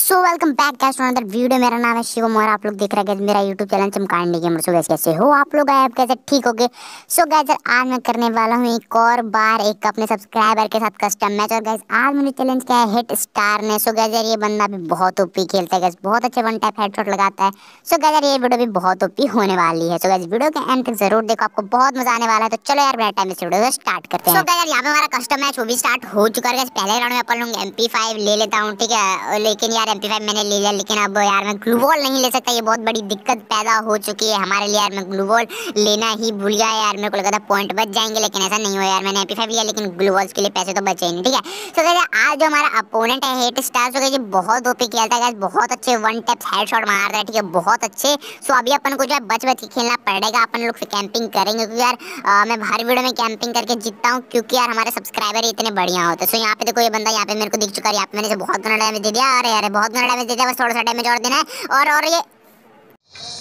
So welcome back guys to another video. मेरा नाम है शिवम और आप लोग देख रहे हैं मेरा यूट्यूब चैनल चिमकांडी गेमर। सो गाइस कैसे हो आप लोग, आप कैसे ठीक हो गए? सो गाइस आज मैं करने वाला हूँ एक और बार एक अपने सब्सक्राइबर के साथ कस्टम मैच। और गाइस आज मैंने चैलेंज किया है हिट स्टार ने। सो गाइस ये बंदा भी बहुत ओपी खेलता है गाइस, बहुत अच्छे वन टाइप हेडशॉट लगाता है। सो गाइस ये वीडियो भी बहुत ओपी होने वाली है। सो गाइस वीडियो के एंड तक जरूर देखो, आपको बहुत मजा आने वाला है। तो चलो यार बिना टाइम इस वीडियो को स्टार्ट करते हैं। सो गाइस यहाँ पे हमारा कस्टम मैच वो भी स्टार्ट हो चुका है गाइस। पहले राउंड में अपन लोग MP5 ले लेता हूँ, ठीक है। लेकिन यार MP5 मैंने ले लिया, लेकिन अब यार मैं ग्लू बॉल नहीं ले सकता। ये बहुत बड़ी दिक्कत पैदा हो चुकी है हमारे लिए यार। मैं ग्लू बॉल लेना ही भूल गया यार, मेरे को लगा था पॉइंट बच जाएंगे, लेकिन ऐसा नहीं हो यार। मैंने MP5 लिया लेकिन ग्लू बॉल्स के लिए पैसे तो बचे ही नहीं, ठीक है। सो गाइस आज जो हमारा अपोनेंट है हिट स्टार, सो गाइस बहुत ओपी खेलता है गाइस, बहुत अच्छे वन टैप हेडशॉट मारता है, ठीक है, बहुत अच्छे। सो अभी अपन को जो है बच के खेलना पड़ेगा। अपन लोग फिर कैंपिंग करेंगे क्योंकि यार मैं हर वीडियो में कैंपिंग करके जीतता हूँ, क्योंकि यार हमारे सब्सक्राइबर इतने बढ़िया होते हैं। सो यहाँ पे देखो ये बंदा यहाँ पे मेरे को दिख चुका है, यहाँ पे मैंने बहुत गुना डैमेज दे दिया। अरे यार बहुत डैमेज देता है, बस थोड़ा सा डैमेज और देना है। और ये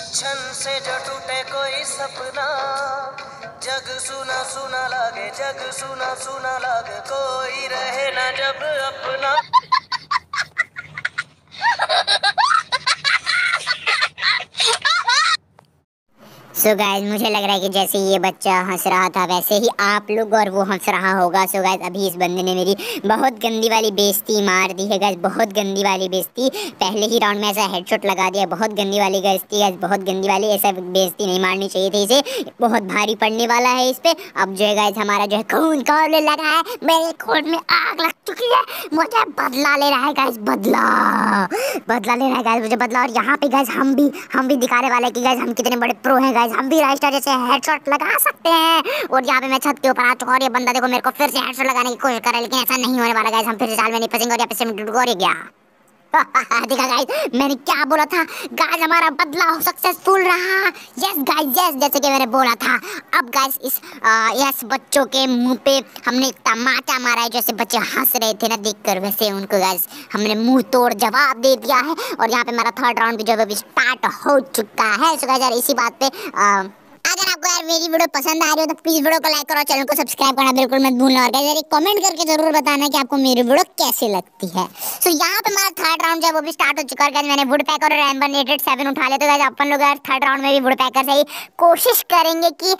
क्षण से जो टूटे कोई सपना, जग सुना सुना लागे, जग सुना सुना लागे, कोई रहे ना जब अपना। सो गाइस मुझे लग रहा है कि जैसे ये बच्चा हंस रहा था वैसे ही आप लोग और वो हंस रहा होगा। सो गाइस अभी इस बंदे ने मेरी बहुत गंदी वाली बेइज्जती मार दी है गाइस, बहुत गंदी वाली बेइज्जती। पहले ही राउंड में ऐसा हेडशॉट लगा दिया, बहुत गंदी वाली बेइज्जती गाइस, बहुत गंदी वाली। ऐसा बेइज्जती नहीं मारनी चाहिए थी इसे, बहुत भारी पड़ने वाला है इस पर। अब जो है गाइस हमारा जो है खून खौलने लगा है, मेरे खून में आग लग चुकी है, मुझे बदला ले रहा है गाइस, बदला ले रहा है गाइस, मुझे बदला। और यहाँ पे गाइस हम भी दिखाने वाले हैं कि गाइस हम कितने बड़े प्रो हैं गाइस, हम भी राइस्टर जैसे हेडशॉट लगा सकते हैं। और यहाँ पे मैं छत के ऊपर आ चुका और ये बंदा देखो मेरे को फिर से हेडशॉट लगाने की कोशिश कर रहा है, लेकिन ऐसा नहीं होने वाला गाइस, हम फिर से जाल में नहीं फंसेंगे। और यहाँ पे सिम टूट गया, देखा गाइस मैंने क्या बोला था गाइस, हमारा बदला सक्सेसफुल रहा। यस गाइस यस, जैसे कि मैंने बोला था। अब गाइस इस यस बच्चों के मुंह पे हमने टमाटा मारा है, जैसे बच्चे हंस रहे थे ना देखकर, वैसे उनको गाइस हमने मुंह तोड़ जवाब दे दिया है। और यहाँ पे हमारा थर्ड राउंड भी जो है स्टार्ट हो चुका है। सो गाइस यार इसी बात पे अगर आपको यार मेरी वीडियो पसंद आ रही हो तो प्लीज़ वीडियो को लाइक करो और चैनल को सब्सक्राइब करना बिल्कुल मत भूलना। और यार एक कमेंट करके जरूर बताना कि आपको मेरी वीडियो कैसी लगती है। सो यहाँ पे हमारा थर्ड राउंड जो है वो भी स्टार्ट हो चुका है। मैंने वुड पैकर और M187 उठा लिया, तो गाइस अपन लोग यार थर्ड राउंड में भी वुड पैकर से ही कोशिश करेंगे कि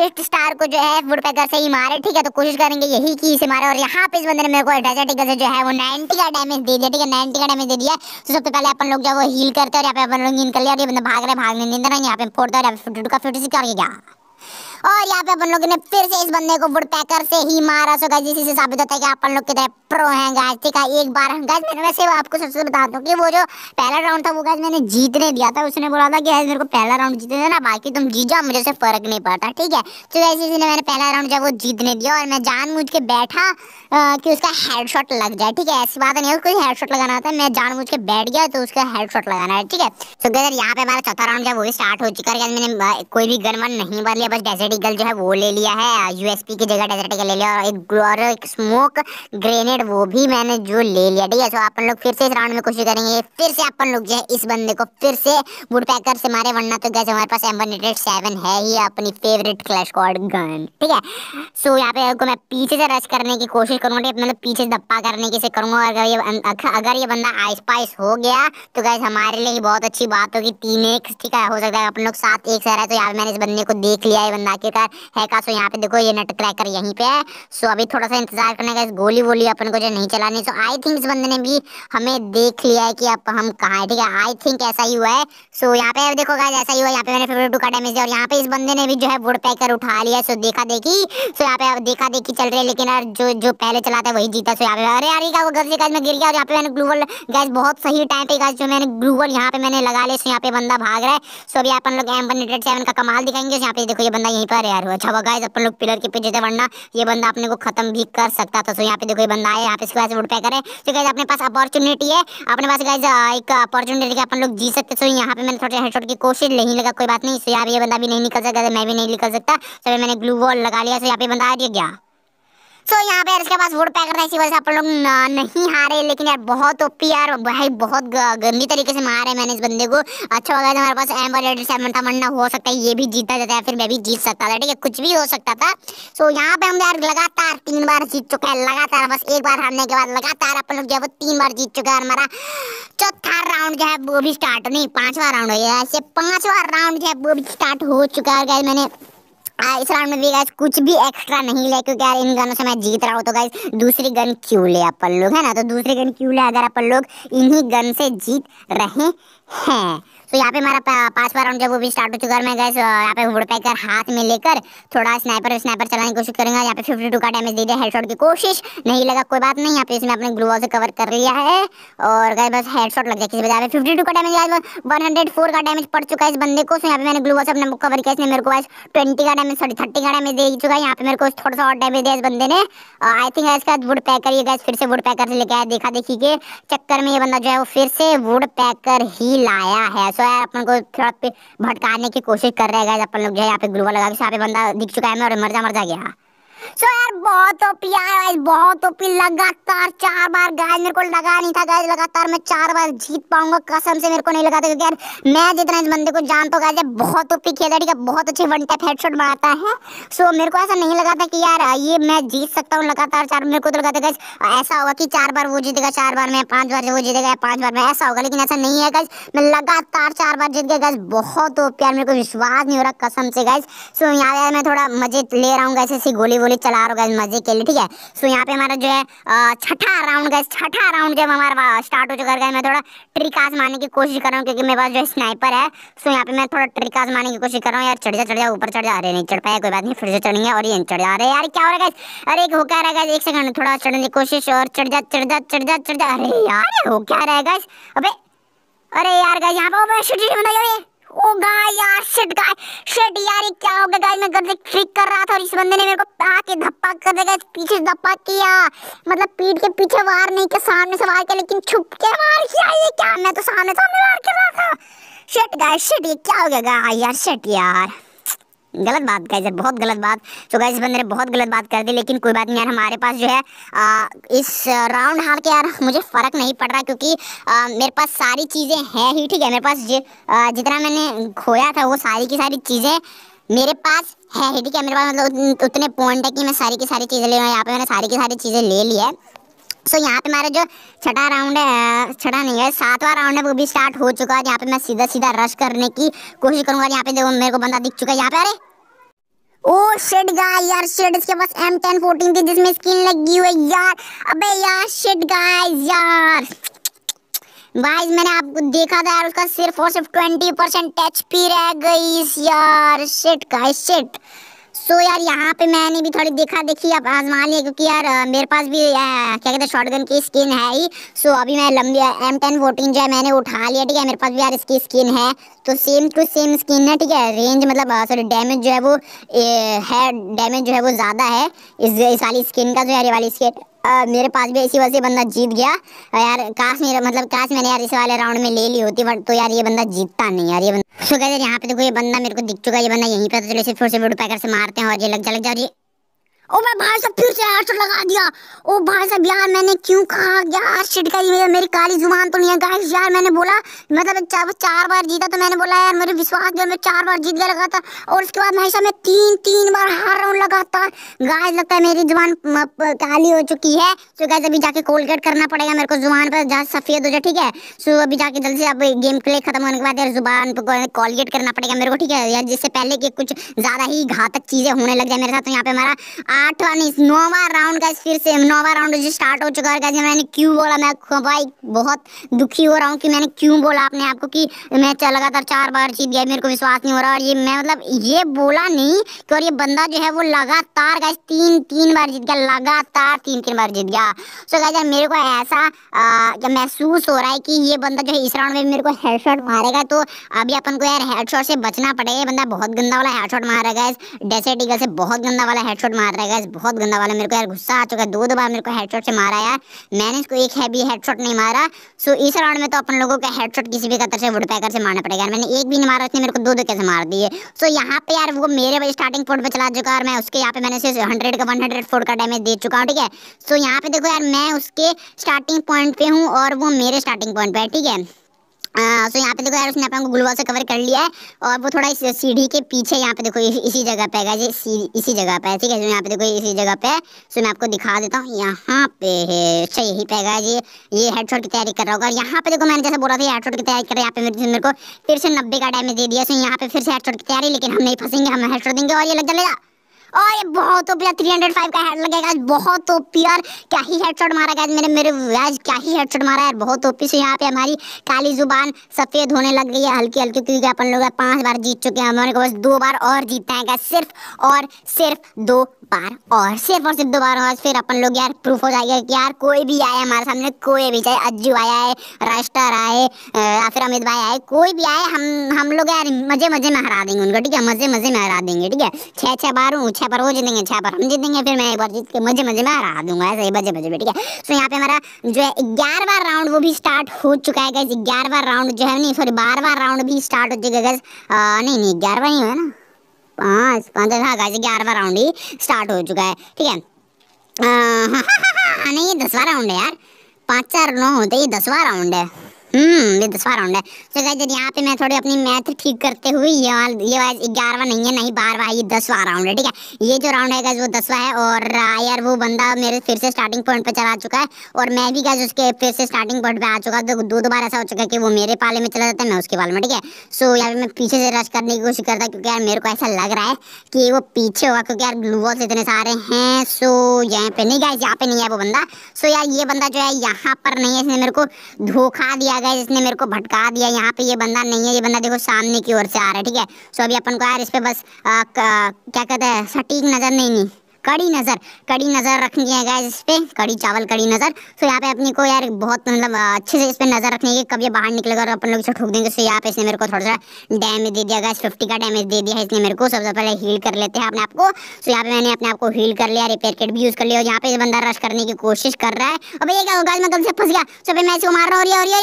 हिट स्टार को जो है वुड पैकर से ही मारे, ठीक है। तो कोशिश करेंगे यही कि इसे मारे। और यहाँ पे इस बंदे ने मेरे को एड्रेटिकल से जो है वो 90 का डैमेज दे दिया, ठीक है, 90 का डैमेज दे दिया। तो सबसे पहले अपन लोग जो वो हील करते हैं और यहाँ पे अपन लोग इन कर लिया। और ये बंदा भाग रहा है, भागने नहीं देना, यहाँ पे फोड़ता है, यहाँ पे 52 का 50 और यहाँ पे अपन लोगों ने फिर से इस बंदे को वुड पैकर से ही मारा। सो गाइस इसी से साबित होता है कि अपन लोग कितने प्रो हैं गाइस, ठीक है। एक बार गाइस मैंने वैसे आपको सबसे बता दूं कि वो जो पहला राउंड था वो गाइस मैंने जीतने दिया था। उसने बोला था कि गाइस मेरे को पहला राउंड जीतने देना, बाकी तुम जीत जाओ, मुझे से फर्क नहीं पड़ता, ठीक है। तो गाइस इसी ने मैंने पहला राउंड जब वो जीतने दिया और मैं जानबूझ के बैठा कि उसका हेडशॉट लग जाए, ठीक है। ऐसी बात नहीं है, उसको हेडशॉट लगाना होता है, मैं जानबूझ के बैठ गया तो उसका हेडशॉट लगाना है, ठीक है। सो गाइस यहाँ पे हमारा चौथा राउंड जब वो स्टार्ट हो चुका है। मैंने कोई भी गन वन नहीं बदली, बस डेजर्ट ईगल जो है वो ले लिया है, USP की जगह डेजर्ट ईगल ले लिया। और एक स्मोक ग्रेनेड वो भी मैंने जो ले लिया, ठीक है। तो अपन लोग फिर से इस राउंड में कोशिश करेंगे, फिर से अपन लोग जो है इस बंदे को फिर से वुड पैकर से मारे, वरना तो गाइस हमारे पास M187 है ही, अपनी फेवरेट क्लैश स्क्वाड गन, ठीक है। सो यहाँ पे आपको मैं पीछे से रश करने की कोशिश करूँगा, मतलब पीछे धप्पा करने की करूँगा। अगर ये बंदा आइस पाइस हो गया तो गाइस हमारे लिए ही बहुत अच्छी बात होगी, 3x, ठीक है। हो सकता है अपन लोग 7x रहा है। तो यहाँ पे मैंने इस बंदे को देख लिया है, बंदा आखिरकार है का। सो यहाँ पे देखो ये नट क्रैकर यहीं पे है। सो अभी थोड़ा सा इंतजार करने का, इस गोली वोली अपन को जो नहीं चलानी। सो आई थिंक इस बंदे ने भी हमें देख लिया है कि अब हम कहाँ हैं, ठीक है, आई थिंक ऐसा ही हुआ है। सो यहाँ पे देखो गाइस ऐसा ही हुआ, यहाँ पे मैंने 52 का डैमेज दिया और यहाँ पे इस बंदे ने भी जो है वुड पैकर उठा लिया। सो देखा देखी, सो यहाँ पे देखा देखी चल रही है, लेकिन यार जो पहले चलाता है वही जीता। सो यहाँ पे अरे यार ये घर से गाइस मैं गिर गया और यहाँ पे मैंने ग्लू वॉल गाइस बहुत सही टाइम पे गाइस जो मैंने ग्लू वॉल यहाँ पे मैंने लगा लिया। सो यहाँ पे बंदा भाग रहा है। सो अभी अपन लोग M187 का कमाल दिखाएंगे। यहाँ पे देखो ये बंदा यहीं पर यार हुआ, अच्छा हुआ गाइस अपन लोग पिलर के पीछे थे, वरना ये बंदा अपने को खत्म भी कर सकता था। सो यहाँ पे देखो ये बंदा आया, यहाँ पे इसके वुड पैकर है। सो गाइस अपने पास अपॉर्चुनिटी है, अपने पास गाइस एक अपॉर्चुनिटी है, अपन लोग जी सकते। सो यहाँ पे मैंने थोड़ा हेडशॉट की कोशिश, नहीं लगा, कोई बात नहीं। सो यहाँ पे ये बंदा भी नहीं निकल सकता, मैं भी नहीं निकल सकता। सो मैंने ग्लू वॉल लगा लिया। सो यहाँ पे बंदा आ गया। तो यहाँ पे इसके पास वोट पैक करना है, इसी वजह से आप लोग नहीं हारे। लेकिन यार बहुत ओपी यार भाई, बहुत गंदी तरीके से मारा है मैंने इस बंदे को। अच्छा होगा हमारे पास एम्बोलेटेड 7 था, वरना हो सकता है ये भी जीता जाता है, फिर मैं भी जीत सकता था। ठीक है, कुछ भी हो सकता था। सो यहाँ पे हम यार लगातार 3 बार जीत चुका है, लगातार बस 1 बार हारने के बाद लगातार अपन लोग जो है वो 3 बार जीत चुका है। हमारा चौथा राउंड जो है वो भी स्टार्ट नहीं, 5वां राउंड हो गया, ऐसे 5वां राउंड जो है वो भी स्टार्ट हो चुका है। गाइस मैंने इस राउंड में भी गाइस कुछ भी एक्स्ट्रा नहीं लिया, क्योंकि यार इन गनों से मैं जीत रहा हूँ, तो गाइस दूसरी गन क्यों ले अपन लोग, है ना। तो दूसरी गन क्यों ले अगर अपन लोग इन्हीं गन से जीत रहे हैं। तो यहाँ पे हमारा 5वां राउंड जब वो भी स्टार्ट हो चुका है। मैं गाइस यहाँ पे वुड पैकर हाथ में लेकर थोड़ा स्नाइपर चलाने की कोशिश करेंगे। यहाँ पे 52 का डैमेज दे दिया, हेडशॉट की कोशिश नहीं लगा, कोई बात नहीं। यहाँ पे इसने अपने ग्लू वॉल से कवर कर लिया है और गाइस बस हेडशॉट लग गया किसी वजह से। 52 का डैमेज गाइस 104 का डैमेज पड़ चुका है इस बंदे को। यहाँ पे मैंने ग्लू वॉल से अपने कवर किया, इसने मेरे को गाइस 30 का डैमेज दे चुका है। यहाँ पे मेरे को थोड़ा सा और डैमेज दिया इस बंदे ने। आई थिंक इसका वुड पैकर, ये गाइस फिर से वुड पैकर से लेके आया, देखा देखी के चक्कर में ये बंदा जो है वो फिर से वुड पैकर ही लाया है। तो यार अपन को थोड़ा पे भटकाने की कोशिश कर रहा है गाइस अपन लोग जो है। यहाँ पे ग्लूवा लगा के यहाँ पे बंदा दिख चुका है मैं, और मर जा गया। सो यार बहुत ओपी यार, बहुत ओपी, लगातार 4 बार गाइस। मेरे को लगा नहीं था गाइस लगातार मैं 4 बार जीत पाऊंगा, कसम से मेरे को नहीं लगा था, क्योंकि यार मैं जितना इस बंदे को जानता हूं गाइस बहुत ओपी खेलता है। ठीक है, बहुत अच्छे 1 टैप हेडशॉट मारता है। सो मेरे को ऐसा नहीं लगा था कि यार ये मैं जीत सकता हूँ लगातार 4। मेरे को तो लगा था गाइस ऐसा होगा कि 4 बार वो जीतेगा, 4 बार मैं, 5 बार वो जीतेगा, 5 बार मैं, ऐसा होगा। लेकिन ऐसा नहीं है गाइस, मैं लगातार 4 बार जीत गया गाइस। बहुत ओपी यार, मेरे को विश्वास नहीं हो रहा कसम से गाइस। सो यार मैं थोड़ा मजे ले रहा हूँ गाइस, ऐसी गोली चला रहा हूँ मजे के लिए। ठीक है, सो यहाँ पे हमारा जो है छठा राउंड जब हमारा स्टार्ट हो चुका है। मैं थोड़ा ट्रिक आजमाने की कोशिश कर रहा हूँ, क्योंकि मेरे पास जो है स्नाइपर है। सो यहाँ पे मैं थोड़ा ट्रिक आजमाने की कोशिश कर रहा हूँ। यार चढ़ जा ऊपर चढ़ जा, अरे नहीं चढ़ पाया, कोई बात नहीं, फिर से चढ़ेंगे। और ये चढ़ जा रहे यार, क्या हो रहा है गाइस, अरे हो क्या रहा है गाइस, 1 सेकंड थोड़ा चढ़ने की कोशिश, और चढ़ जा, अरे यार हो क्या रहा है गाइस, अबे अरे यार गाइस यहाँ पे ओ गाइस यार शिट यार, ये क्या हो गया गाइस। मैं गलती ट्रिक कर रहा था और इस बंदे ने मेरे को आके धप्पा कर दिया गाइस, पीछे धप्पा किया, मतलब पीठ के पीछे वार नहीं किया, सामने से वार किया, लेकिन छुप के वार किया। ये क्या, मैं तो सामने वार कर रहा था। शिट गाइस शिट, ये क्या हो गया गाइस यार, शिट यार गलत बात गाइस, बहुत गलत बात। तो गाइस इस बंदे ने बहुत गलत बात कर दी, लेकिन कोई बात नहीं यार, हमारे पास जो है इस राउंड हार के यार मुझे फ़र्क नहीं पड़ रहा, क्योंकि मेरे पास सारी चीज़ें हैं ही। ठीक है, मेरे पास जितना मैंने खोया था वो सारी की सारी चीज़ें मेरे पास है ही। ठीक है, मेरे पास मतलब उतने पॉइंट है कि मैं सारी की सारी चीज़ें ले लूँ। यहाँ पर मैंने सारी की सारी चीज़ें ले ली है। सो यहाँ पे हमारा जो छठा राउंड है, छठा नहीं है 7वां राउंड है, वो भी स्टार्ट हो चुका है। यहाँ पे मैं सीधा रश करने की कोशिश करूँगा। यहाँ पे देखो मेरे को बंदा दिख चुका है यहाँ पे, अरे ओ शिट गाइस यार शिट, इसके पास M10 14 थी जिसमें स्किन लगी हुई है यार। अबे यार शिट गाइस यार, गाइस मैंने आपको देखा था यार, उसका सिर्फ और सिर्फ 20% HP रह गई यार। Shit guys shit. सो यार यहाँ पे मैंने भी थोड़ी देखा देखी अब आजमा लिया, क्योंकि यार मेरे पास भी क्या कहते हैं शॉटगन की स्किन है ही। सो अभी मैं लंबी M10 14 जो है मैंने उठा लिया। ठीक है, मेरे पास भी यार इसकी स्किन है, तो सेम टू सेम स्किन है। ठीक है, रेंज मतलब सॉरी डैमेज जो है वो डैमेज जो है वो ज़्यादा है इस वाली स्किन का, जो है ये वाली स्किन मेरे पास भी। इसी वजह से बंदा जीत गया यार। काश मेरा मतलब काश मैंने यार इस वाले राउंड में ले ली होती, बट तो यार ये बंदा जीतता नहीं यार। ये बंदा सो गाइस यहाँ पे देखो ये बंदा मेरे को दिख चुका है, ये बंदा यहीं पे, तो चलो इसे फिर से वुड पैकर से मारते हैं। और ये लग जा, और ये ओ मैं भाई साहब फिर से हेडशॉट लगा दिया। ओ भाई साहब यार मैंने क्यों कहा यार, शिट गाइस मेरी काली जुबान तो नहीं है गाइस। यार मैंने बोला मतलब 4 बार जीता, तो मैंने बोला यार मेरे विश्वास जो मैं 4 बार जीत गया लगातार, और उसके बाद भाई साहब मैं 3 बार हार रहा हूँ लगातार गाइस। लगता है मेरी जुबान काली हो चुकी है। सो गाइस अभी जाके कोलगेट करना पड़ेगा मेरे को जुबान पर, जहाँ सफ़ेद हो जाए। ठीक है, सो अभी जाके जल्दी से अब गेम प्ले खत्म होने के बाद यार जुबान पर कोलगेट करना पड़ेगा मेरे को। ठीक है यार, जिससे पहले कि कुछ ज़्यादा ही घातक चीज़ें होने लग जाए मेरे साथ। तो यहाँ पे हमारा 9वां राउंड गाइस फिर से 9वां राउंड जो स्टार्ट हो चुका है गाइस। मैंने क्यों बोला, मैं भाई बहुत दुखी हो रहा हूँ कि मैंने क्यों बोला आपने आपको कि मैं लगातार 4 बार जीत गया, मेरे को विश्वास नहीं हो रहा। और ये मैं मतलब ये बोला नहीं कि, और ये बंदा जो है वो लगातार गाइस 3 बार जीत गया, लगातार 3 बार जीत गया। सो गाइस मेरे को ऐसा महसूस हो रहा है कि ये बंदा जो है इस राउंड में मेरे को हेडशॉट मारेगा। तो अभी अपन को यार हेडशॉट से बचना पड़ेगा। ये बंदा बहुत गंदा वाला हेडशॉट मार रहा है गाइस, डेसर्ट ईगल से बहुत गंदा वाला हेडशॉट मार रहा है गाइस, बहुत गंदा वाला। मेरे को यार गुस्सा आ चुका है, दो बार मेरे को हेडशॉट से मारा यार। मैंने इसको एक हैवी हेडशॉट नहीं मारा। सो इस राउंड में तो अपन लोगों का हेडशॉट किसी भी कतर से वुडपैकर से मारना पड़ेगा यार। मैंने एक भी नहीं मारा, उसने मेरे को दो कैसे मार दिए। सो यहाँ पे यार वो मेरे स्टार्टिंग फोर्ट पे चला चुका है और मैं उसके यहाँ पे मैंने 100 का 104 का डैमेज दे चुका हूँ, ठीक है। सो यहाँ पे देखो यार मैं उसके स्टार्टिंग पॉइंट पे हूँ और वो मेरे स्टार्टिंग पॉइंट पे है, ठीक है। सो यहाँ पे देखो यार उसने अपन को ग्लू वॉल से कवर कर लिया है और वो थोड़ा इस सीढ़ी के पीछे यहाँ पे देखो इसी जगह पे है, इसी जगह पे है, ठीक है। जो यहाँ पे देखो इसी जगह पे है। सो मैं आपको दिखा देता हूँ, यहाँ पे है, अच्छा यही पे है जी। ये हेडशॉट की तैयारी कर रहा होगा। यहाँ पे देखो मैंने जैसे बोला था हेडशॉट की तैयारी कर रहा है। यहाँ पे मेरे को फिर से 90 का डैमेज दे दिया। सो यहाँ पे फिर से हेडशॉट की तैयारी, लेकिन हम नहीं फंसेंगे, हम हेडशॉट देंगे और ये लग जाएगा। और ये बहुत ओपी 305 का हेड लगेगा, बहुत ओपी। और क्या ही हेडशॉट मारा गया मेरे वैज, क्या ही हेडशॉट मारा यार, बहुत ओपी से। यहाँ पे हमारी काली जुबान सफ़ेद होने लग गई है हल्की हल्की, क्योंकि अपन लोग 5 बार जीत चुके हैं। हमारे को बस 2 बार और जीतना है गाइस, सिर्फ और सिर्फ 2 बार। और फिर अपन लोग यार प्रूफ हो जाएगा कि यार कोई भी आए हमारे सामने, कोई भी, चाहे अज्जू आया है, राष्ट्र आए या फिर अमित भाई आए, कोई भी आए, हम लोग यार मज़े में हरा देंगे उनको, ठीक है। मज़े में हरा देंगे, ठीक है। 6 बार हूँ, 6 बार वो जीतेंगे, 6 बार हम जीतेंगे, फिर मैं एक बार जीत के मजे में हरा दूंगा, ऐसे ही मजे में, ठीक है। सो यहाँ पे हमारा जो है 11वां राउंड वो भी स्टार्ट हो चुका है गाइस। 11वां राउंड जो है, नहीं सॉरी 12वां राउंड भी स्टार्ट हो चुका है गाइस। नहीं 11वां ही है ना, 5 हाँ गाइस, 11वां राउंड ही स्टार्ट हो चुका है, ठीक है। नहीं ये 10वां राउंड है यार, 5 4 9 होते ही 10वां राउंड है। ये 10वां राउंड है। सो गाइस यहाँ पे मैं थोड़ी अपनी मैथ ठीक करते हुए, ये 11वां नहीं है, नहीं 12वां है, ये 10वां राउंड है, ठीक है। ये जो राउंड है गाइस वो 10वां है। और यार वो बंदा मेरे फिर से स्टार्टिंग पॉइंट पे चला चुका है और मैं भी गाइस उसके फिर से स्टार्टिंग पॉइंट पे आ चुका। तो 2 बार ऐसा हो चुका है कि वो मेरे पाले में चला जाता है, मैं उसके पाले में, ठीक है। सो यहाँ पे मैं पीछे से रश करने की कोशिश करता, क्योंकि यार मेरे को ऐसा लग रहा है कि वो पीछे होगा, क्योंकि यार ग्लू वॉल्स इतने सारे हैं। सो यहाँ पे नहीं गाइस, यहाँ पे नहीं है वो बंदा। सो यार ये बंदा जो है यहाँ पर नहीं है, इसने मेरे को धोखा दिया गाइस, इसने मेरे को भटका दिया। यहाँ पे ये बंदा नहीं है, ये बंदा देखो सामने की ओर से आ रहा है, ठीक है। सो अभी अपन को यार इस पे बस क्या कहते हैं, सटीक नज़र नहीं, कड़ी नज़र रखनी है गाइस इस पे, कड़ी चावल कड़ी नज़र। सो यहाँ पे अपने को यार बहुत मतलब अच्छे से इस पे नज़र रखनी है, कब ये बाहर निकलेगा और अपन लोग इसे ठोक देंगे। सो यहाँ पे इसने मेरे को थोड़ा सा डैमेज दे दिया गाइस, 50 का डैमेज दे दिया इसने मेरे को। सबसे पहले हील कर लेते हैं अपने आप को। सो यहाँ पे मैंने अपने आप को हील कर लिया, रिपेयर किट भी यूज़ कर लिया। और यहाँ पे बंदा रश करने की कोशिश कर रहा है। और भैया क्या होगा, मैं कब से फंस गया। सो भाई मैं इसको मार रहा हूँ, यार मेरे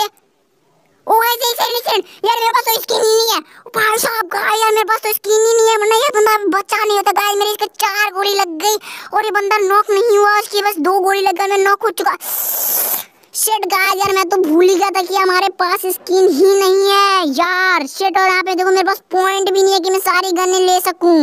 पास तो स्किन ही नहीं है भाई साहब। गाइस यार मेरे पास तो स्किन ही नहीं है, वरना ये बंदा बचा नहीं होता। गाइस मेरे इसके 4 गोली लग गई और ये बंदा नॉक नहीं हुआ, उसकी बस 2 गोली लग गई, मैं नॉक हो चुका। शिट गाइस, यार मैं तो भूल ही गया था कि हमारे पास स्किन ही नहीं है यार। शिट, और यहाँ पे देखो मेरे पास पॉइंट भी नहीं है कि मैं सारी गनें ले सकूँ।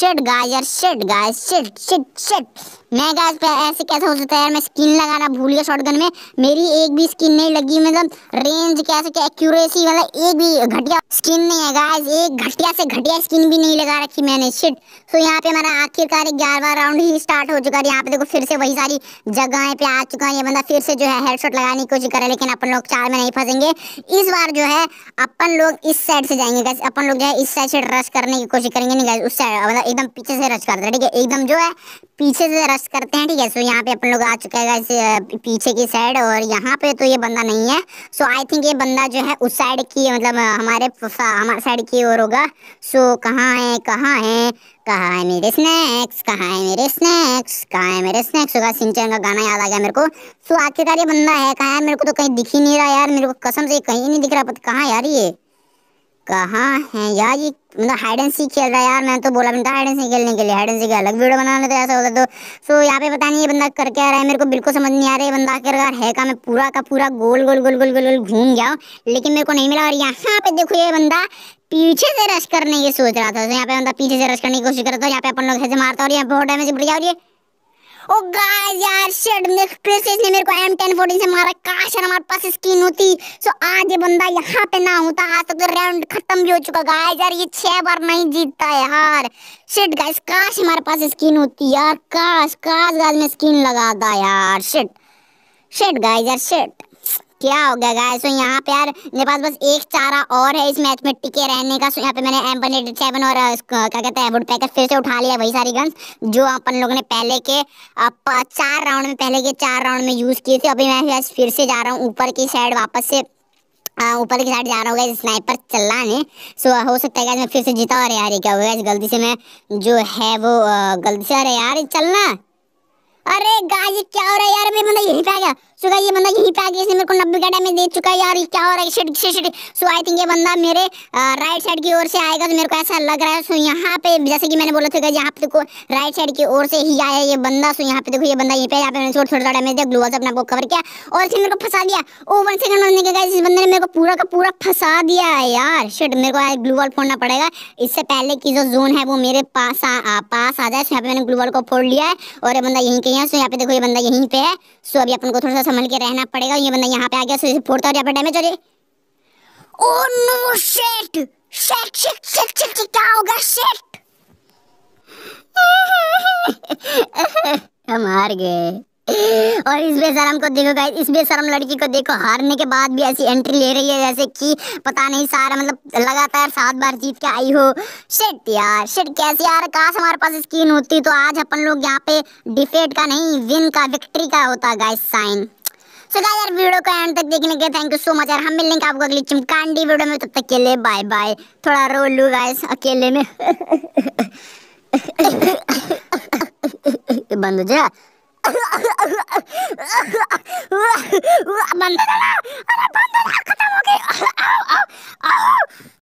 शिट गाइस यार, shit guys, shit shit shit. मैं गाइस पे ऐसे कैसे हो सकता है यार, मैं स्किन लगाना भूल गया। शॉटगन में मेरी एक भी स्किन नहीं लगी, मतलब रेंज कैसे क्या, एक्यूरेसी, मतलब एक भी घटिया स्किन नहीं है गाइस, एक घटिया से घटिया स्किन भी नहीं लगा रखी मैंने। शिट। सो यहाँ पे हमारा आखिरकार 11वां राउंड ही स्टार्ट हो चुका है। यहाँ पे देखो फिर से वही सारी जगह पे आ चुका है, ये बंदा फिर से जो है हेडशॉट लगाने की कोशिश करे, लेकिन अपन लोग 4 में नहीं फंसेंगे। इस बार जो है अपन लोग इस साइड से जाएंगे गाइस, अपन लोग जो है इस साइड से रश करने की कोशिश करेंगे। नहीं गाइस उस साइड, मतलब एकदम पीछे से रश करते हैं, ठीक है, एकदम जो है पीछे से रश करते हैं, ठीक है। सो यहाँ पे अपन लोग आ चुके हैं गाइस पीछे की साइड, और यहाँ पे तो ये बंदा नहीं है। सो आई थिंक ये बंदा जो है उस साइड की, मतलब हमारे साइड की ओर होगा। सो कहाँ है मेरे स्नैक्स, कहाँ है मेरे स्नैक्स। होगा सिंचन का गाना याद आ गया मेरे को। सो आखिरकार ये बंदा है कहाँ है, मेरे को तो कहीं दिख ही नहीं रहा यार, मेरे को कसम से कहीं नहीं दिख रहा, पता कहाँ यार, ये कहाँ है यार। ये मतलब हाइड एंड सीख खेल रहा है यार, मैंने तो बोला बंदा हाइड एंड सीख खेलने के लिए, हाइड एंड सीख अलग वीडियो बना लेते ऐसा होता तो। सो यहाँ पे पता नहीं ये बंदा कर क्या रहा है, मेरे को बिल्कुल समझ नहीं आ रहा है। बंदा आखिरकार है का, मैं पूरा का पूरा गोल गोल घूम गया, लेकिन मेरे को नहीं मिला। और यहाँ पे देखो ये बंदा पीछे से रश करने की सोच रहा था। तो यहाँ पे बंदा पीछे से रश करने की कोशिश करता है, यहाँ पे अपन लोग ऐसे मारता है और यहाँ बहुत डैमेज पड़ गया। और ये ओ गाइस यार शिट, फिर से इसने मेरे को M1014 से मारा। काश यार हमारे पास स्किन होती। सो आज ये बंदा यहाँ पे ना होता, आज तक तो राउंड खत्म भी हो चुका। गाइस यार ये 6 बार नहीं जीतता है यार। शिट गाइस, काश हमारे पास स्किन होती यार, काश गाइस मैं स्किन लगाता यार। शिट गाइस यार, शिट क्या हो गया गाइस। तो यहाँ पे यार मेरे पास बस एक चारा और है इस मैच में टिके रहने का। सो यहाँ पे मैंने M187 और क्या कहते हैं वुडपैकर फिर से उठा लिया, वही सारी गन्स जो अपन लोगों ने पहले के 4 राउंड में यूज़ किए थे। अभी मैं फिर से जा रहा हूँ ऊपर की साइड वापस से, ऊपर की साइड जा रहा होगा स्नाइपर चलाने। सो हो सकता है गाइस मैं फिर से जीता। और यार ये क्या हुआ, गलती से मैं जो है वो गलती से, अरे यार चलना, अरे गाइस ये क्या हो रहा है यार, मेरा बंदा यहीं पे आ गया। सो गाइस ये बंदा यहीं पे आ गया, इसने मेरे को 90 का डैमेज दे चुका है। यार ये क्या हो रहा है, shit shit shit. So I think ये बंदा मेरे राइट साइड की ओर से आएगा, तो मेरे को ऐसा लग रहा है। सो यहाँ पे जैसे कि मैंने बोला था गाइस, यहाँ पे देखो राइट साइड की ओर से ही आया ये बंदा। सो यहाँ पे देखो ये बंदा यहीं पे, यहाँ पे मैंने थोड़ा सा डैमेज दिया, ग्लोव से अपने आप को कवर किया और इसने मेरे को फंसा दिया। ओ 1 सेकंड बनने के गाइस, इस बंदे ने मेरे को पूरा का पूरा फंसा दिया है यार। शिट, मेरे को ग्लू वॉल फोड़ना पड़ेगा इससे पहले कि जो जोन है वो मेरे पास आ जाए। यहाँ पे मैंने ग्लू वॉल को फोड़ लिया है और ये बंदा यहीं के सो यहाँ पे देखो ये बंदा यहीं पे है। सो अभी अपन को थोड़ा सा संभल के रहना पड़ेगा। ये बंदा यहाँ पे आ गया, सो इसे फोड़ता है और यहाँ पे डैमेज हो रही। Oh no shit shit shit shit shit, क्या होगा शिट। हम हार गए। और इस बेशरम को देखो गाइस, इस बेशरम लड़की को देखो, हारने के बाद भी ऐसी एंट्री ले रही है जैसे कि पता नहीं सारा, मतलब लगातार 7 बार जीत के आई हो। शिट यार, शिट कैसे यार। काश हमारे पास स्किन होती तो आज अपन लोग यहाँ पे डिफेट का नहीं, विन का, विक्ट्री का होता गाइस साइन। सो गाइस यार वीडियो को एंड तक देखने के थैंक यू सो मच यार। हम मिलेंगे आपको अगली चिमकांडी वीडियो में, तब तक के लिए बाय बाय। थोड़ा रो लूँ गाइस अकेले में। बंद हो जाए, बंद हो गया, खत्म हो गई।